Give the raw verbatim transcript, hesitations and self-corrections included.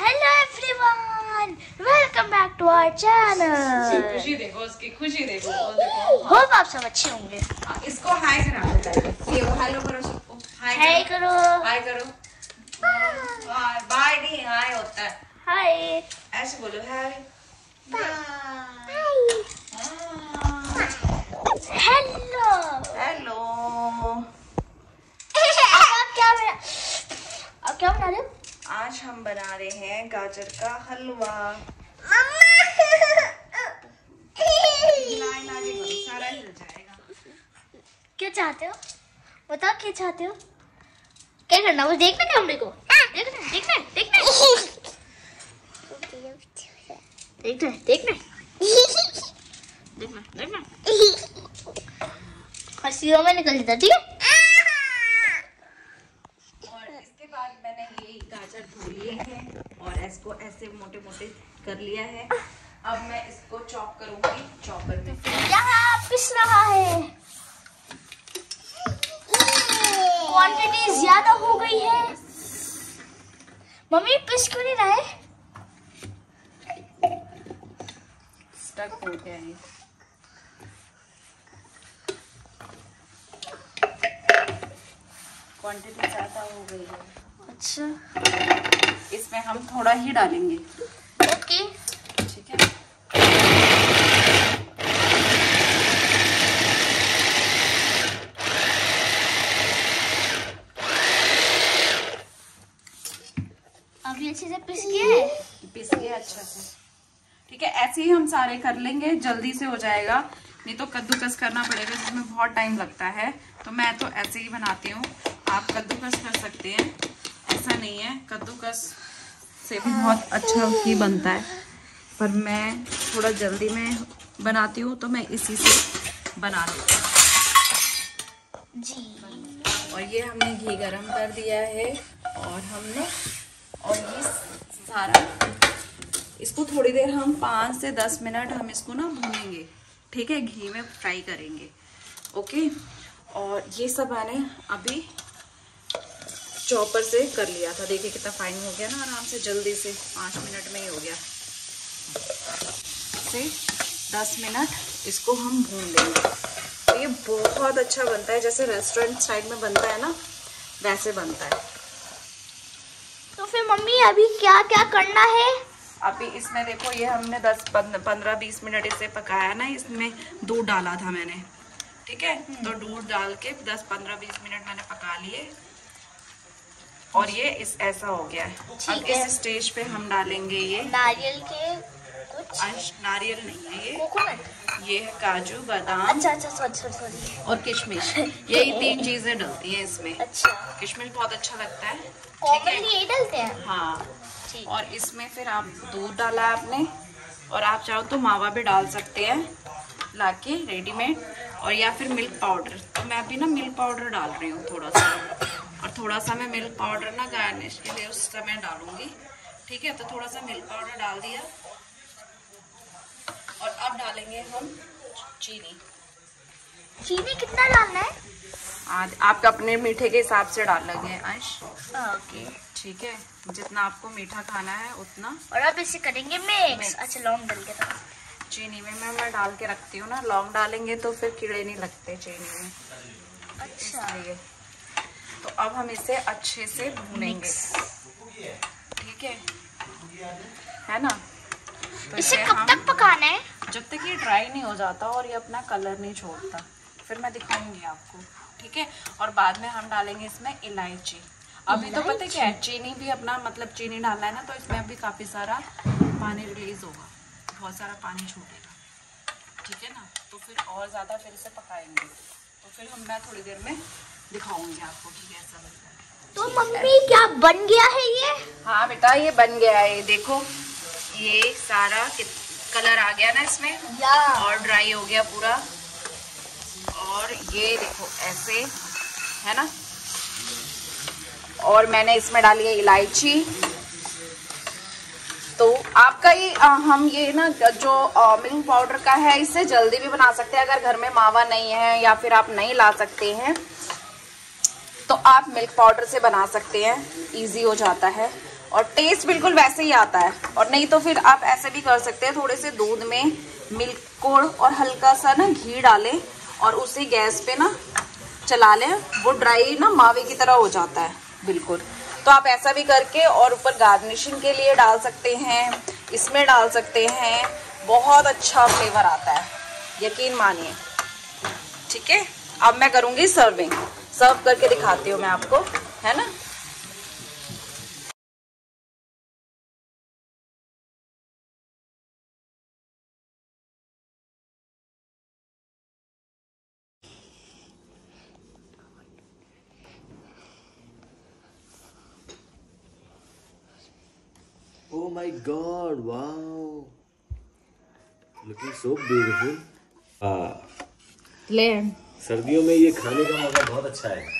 Hello everyone, welcome back to our channel. खुशी देखो, उसकी खुशी देखो, होप आप सब अच्छे होंगे। इसको हाय करो, बताइए हेलो करो, सबको हाय करो, हाय करो, बाय बाय। नहीं हाय होता है, हाय ऐसे बोलो, हाय बाय, हेलो हेलो। अब क्या बना रहे हो? आज हम बना रहे हैं गाजर का हलवा। सारा हिल जाएगा। क्या चाहते हो बताओ, क्या चाहते हो, क्या करना? वो देखना क्या हमरे को? देखना देखना देखना देखना देखना देखना देखना। हंसियों में निकल जाता, ठीक है। मैंने ये गाजर धो लिए हैं और इसको ऐसे मोटे मोटे कर लिया है। अब मैं इसको चॉप करूंगी चॉपर में। यहाँ पिस रहा है, क्वांटिटी ज्यादा हो गई है। मम्मी पिस क्यों नहीं रहा है? स्टक हो गया है। क्वांटिटी ज्यादा हो गई है। अच्छा, इसमें हम थोड़ा ही डालेंगे। ओके, ठीक है। अभी अच्छे से पिस गया, पिस गया अच्छा से। ठीक है, ऐसे ही हम सारे कर लेंगे, जल्दी से हो जाएगा। नहीं तो कद्दूकस करना पड़ेगा, जिसमें बहुत टाइम लगता है। तो मैं तो ऐसे ही बनाती हूँ, आप कद्दूकस कर सकते हैं, ऐसा नहीं है। कद्दूकस से भी बहुत अच्छा ही बनता है, पर मैं थोड़ा जल्दी में बनाती हूँ, तो मैं इसी से बना लेती हूँ जी। और ये हमने घी गरम कर दिया है, और हमने और ये सारा इसको थोड़ी देर हम पाँच से दस मिनट हम इसको ना भूनेंगे, ठीक है, घी में फ्राई करेंगे। ओके, और ये सब मैंने अभी चॉपर से कर लिया था। देखिए कितना फाइन हो गया ना, आराम से जल्दी से पाँच मिनट में ही हो गया। से दस मिनट इसको हम भून लेंगे। तो ये बहुत अच्छा बनता है, जैसे रेस्टोरेंट स्टाइल में बनता है ना, वैसे बनता है। तो फिर मम्मी अभी क्या क्या करना है? अभी इसमें देखो, ये हमने दस पंद्रह बीस मिनट इसे पकाया ना, इसमें दूध डाला था मैंने, ठीक है। तो दूध डाल के दस पंद्रह बीस मिनट मैंने पका लिए, और ये इस ऐसा हो गया है। अब है। इस स्टेज पे हम डालेंगे ये नारियल के कुछ, आज नारियल नहीं है, ये कोकोनट, ये है काजू बादाम, अच्छा अच्छा सॉरी सॉरी, और किशमिश। यही तीन चीजें डलती हैं इसमें। अच्छा, किशमिश बहुत अच्छा लगता है, कॉमनली यही डालते हैं। हाँ, और इसमें फिर आप दूध डाला आपने, और आप चाहो तो मावा भी डाल सकते हैं लाके रेडीमेड, और या फिर मिल्क पाउडर। तो मैं अभी ना मिल्क पाउडर डाल रही हूँ थोड़ा सा, और थोड़ा सा मैं मिल्क पाउडर ना गार्निश के लिए उस समय डालूंगी, ठीक है। तो थोड़ा सा मिल्क पाउडर डाल दिया, और अब डालेंगे हम चीनी। चीनी कितना डालना है? आज आपका अपने मीठे के हिसाब से डाल लगे अंश, ओके, ठीक है। जितना आपको मीठा खाना है उतना। और अब इसे करेंगे मिक्स। अच्छा, लौंग डाल के डाल, चीनी में मैं मैं डाल के रखती हूँ ना, लौंग डालेंगे तो फिर कीड़े नहीं लगते चीनी में, अच्छा। तो अब हम इसे अच्छे से भूनेंगे, ठीक है, है ना। तो इसे कब तक पकाना है? जब तक ये ड्राई नहीं हो जाता और ये अपना कलर नहीं छोड़ता। फिर मैं दिखाऊंगी आपको, ठीक है। और बाद में हम डालेंगे इसमें इलायची। अभी तो पता क्या है, चीनी भी अपना मतलब चीनी डालना है ना, तो इसमें अभी काफ़ी सारा पानी रिलीज होगा, बहुत सारा पानी छोड़ेगा, ठीक है ना। तो फिर और ज़्यादा फिर इसे पकाएंगे, तो फिर हम मैं थोड़ी देर में दिखाऊंगी आपको कि कैसा बनता है। तो मम्मी क्या बन गया है ये? हाँ बेटा, ये बन गया है। देखो ये सारा कलर आ गया ना इसमें, और ड्राई हो गया पूरा। और ये देखो ऐसे है ना, और मैंने इसमें डाली है इलायची। तो आपका ये आ, हम ये ना जो मिल्क पाउडर का है, इससे जल्दी भी बना सकते हैं। अगर घर में मावा नहीं है या फिर आप नहीं ला सकते हैं, तो आप मिल्क पाउडर से बना सकते हैं, इजी हो जाता है। और टेस्ट बिल्कुल वैसे ही आता है। और नहीं तो फिर आप ऐसे भी कर सकते हैं, थोड़े से दूध में मिल्क कोड और हल्का सा ना घी डालें और उसे गैस पे ना चला लें, वो ड्राई ना मावे की तरह हो जाता है बिल्कुल। तो आप ऐसा भी करके और ऊपर गार्निशिंग के लिए डाल सकते हैं, इसमें डाल सकते हैं, बहुत अच्छा फ्लेवर आता है, यकीन मानिए। ठीक है, अब मैं करूँगी सर्विंग, सर्व करके दिखाती हूँ मैं आपको, है ना। Oh my God! Wow! Looking so beautiful. हाँ। ले। सर्दियों में ये खाने का मौका बहुत अच्छा है।